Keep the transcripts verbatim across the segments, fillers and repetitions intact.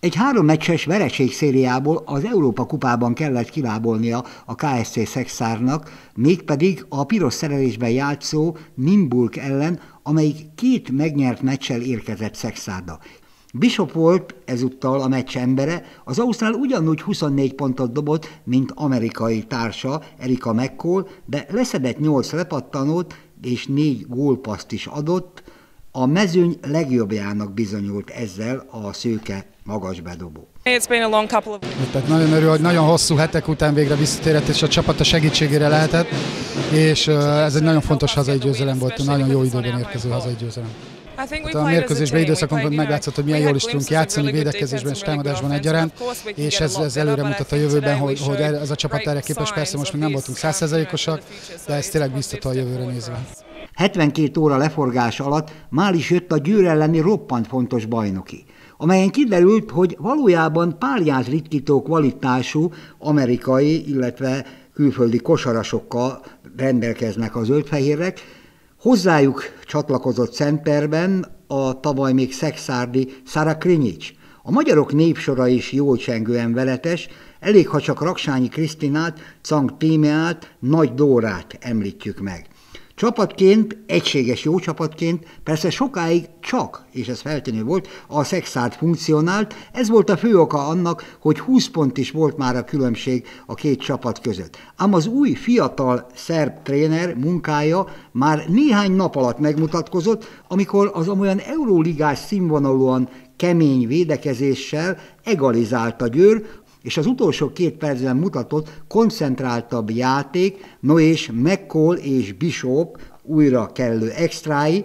Egy három meccses vereség szériából az Európa Kupában kellett kilábolnia a ká es cé Szekszárdnak, mégpedig a piros szerelésben játszó Nimbulk ellen, amelyik két megnyert meccsel érkezett Szekszárda. Bishop volt ezúttal a meccs embere, az ausztrál ugyanúgy huszonnégy pontot dobott, mint amerikai társa Erika McCall, de leszedett nyolc lepattanót és négy gólpaszt is adott, a mezőny legjobbjának bizonyult ezzel a szőke magas bedobó. Tehát nagyon örül, hogy nagyon hosszú hetek után végre visszatérett, és a csapat a segítségére lehetett, és ez egy nagyon fontos hazai győzelem volt, nagyon jó időben érkező hazai győzelem. Hát a mérkőzésben időszakonként meglátszott, hogy milyen jól is tudunk játszani, védekezésben és támadásban egyaránt, és ez, ez előre mutat a jövőben, hogy, hogy ez a csapat erre képes. Persze most még nem voltunk száz százalékosak, de ez tényleg biztató a jövőre nézve. hetvenkét óra leforgás alatt már is jött a Győr elleni roppant fontos bajnoki, amelyen kiderült, hogy valójában párját ritkító kvalitású amerikai, illetve külföldi kosarasokkal rendelkeznek az zöldfehérek. Hozzájuk csatlakozott centerben a tavaly még szekszárdi Sára Szárakrinyics. A magyarok népsora is jól csengően veletes, elég ha csak Raksányi Krisztinát, Csang Tímeát, Nagy Dórát említjük meg. Csapatként, egységes jó csapatként, persze sokáig csak, és ez feltűnő volt, a Szekszárd funkcionált, ez volt a fő oka annak, hogy húsz pont is volt már a különbség a két csapat között. Ám az új fiatal szerb tréner munkája már néhány nap alatt megmutatkozott, amikor az amolyan euróligás színvonalúan kemény védekezéssel egalizált a Győr, és az utolsó két percben mutatott koncentráltabb játék, no és McCall és Bishop újra kellő extrái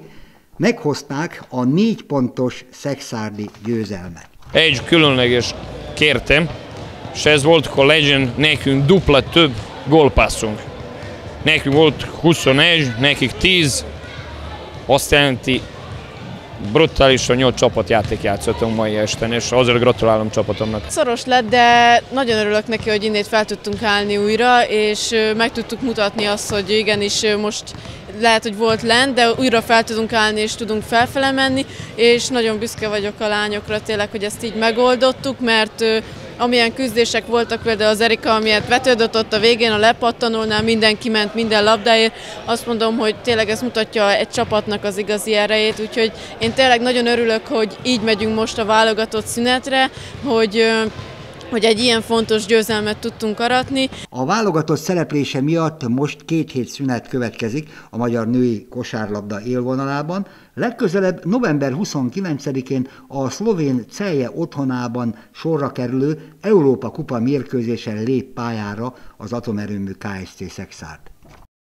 meghozták a négy pontos szekszárdi győzelmet. Egy különleges kértem, és ez volt, hogy legyen nekünk dupla több gólpasszunk. Nekünk volt huszonegy, nekik tíz, aztán ti brutálisan jó csapatjáték játszottunk mai este, és azért gratulálom csapatomnak. Szoros lett, de nagyon örülök neki, hogy innét fel tudtunk állni újra, és meg tudtuk mutatni azt, hogy igenis most lehet, hogy volt lent, de újra fel tudunk állni, és tudunk felfele menni, és nagyon büszke vagyok a lányokra tényleg, hogy ezt így megoldottuk, mert amilyen küzdések voltak, például az Erika, amilyet vetődött ott a végén, a lepattanónál mindenki ment minden labdáért. Azt mondom, hogy tényleg ez mutatja egy csapatnak az igazi erejét, úgyhogy én tényleg nagyon örülök, hogy így megyünk most a válogatott szünetre, hogy, hogy egy ilyen fontos győzelmet tudtunk aratni. A válogatott szereplése miatt most két hét szünet következik a magyar női kosárlabda élvonalában. Legközelebb november huszonkilencedikén a szlovén Celje otthonában sorra kerülő Európa Kupa mérkőzésen lép pályára az Atomerőmű ká es cé Szekszárd.